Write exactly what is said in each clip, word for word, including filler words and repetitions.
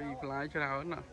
ตีกลายชะเหินน่ะไปจ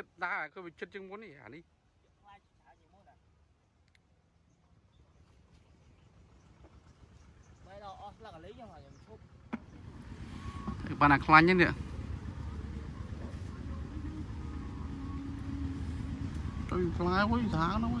ุดดาก็ไปจุดจึงม้วนนี่หานี่บ้านคลานยังเนี่ยTrời lái quá thả nó quá.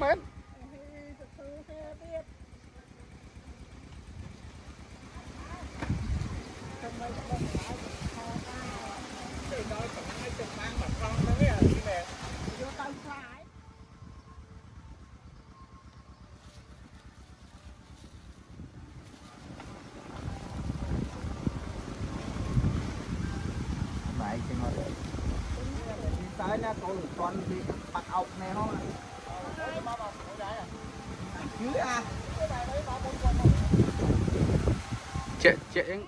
không hết. Tới nha, tôi toàn bị bạch ốc này không ạ? Dưới à? Chạy, chạy.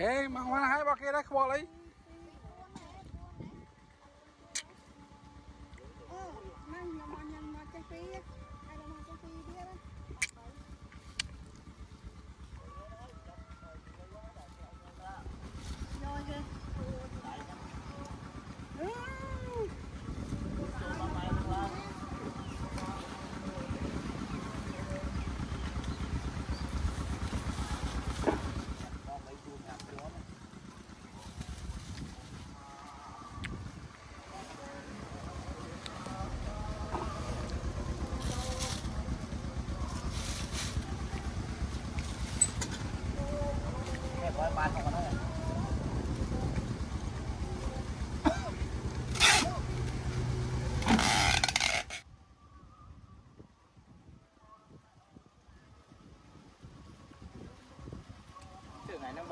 Ê, mà hoa hai ba kia đấy, không bỏ lấy.